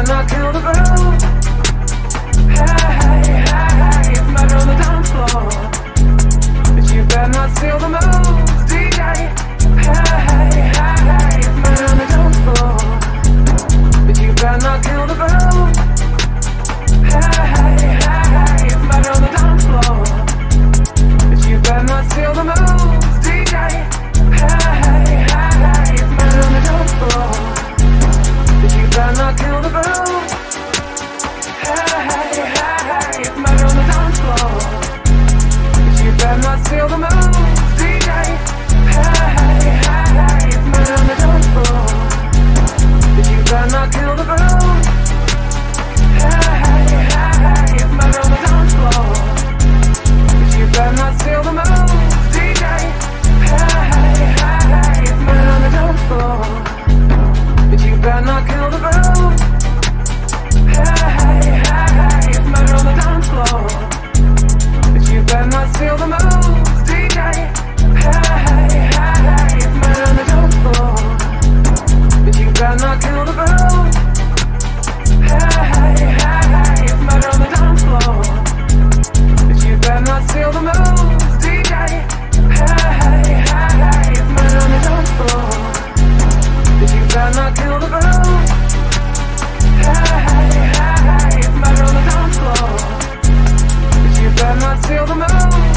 I knock down the ground. Hey, hey, it's murder on the dance floor, but you better not steal the moves, DJ. Hey, hey, it's murder on the dance floor, but you better not kill the ground. Hey, hey, it's murder on the dance floor, but you better not steal the moves, DJ. Hey, hey, it's murder on the dance floor, but you better not kill the ground. I'm not still the moves, DJ. Hey, hey, hey, it's murder on the dance floor, but you better not kill the groove. Hey, hey, hey, it's murder on the dance floor, but you better not steal the moves, DJ. Hey, hey, hey, it's murder on the dance floor, but you better not kill the groove. Hey, hey, hey, it's murder on the dance floor, you better not steal the moves, DJ. Hey, hey, hey, it's murder on the dance floor, but you better not kill the groove. Hey, hey, hey, it's murder on the dance floor, but you better not steal the moves, DJ. Hey, hey, hey, it's murder on the dance floor, but you better not kill the groove. Hey, hey, hey, it's murder on the dance floor, but you better not steal the moves.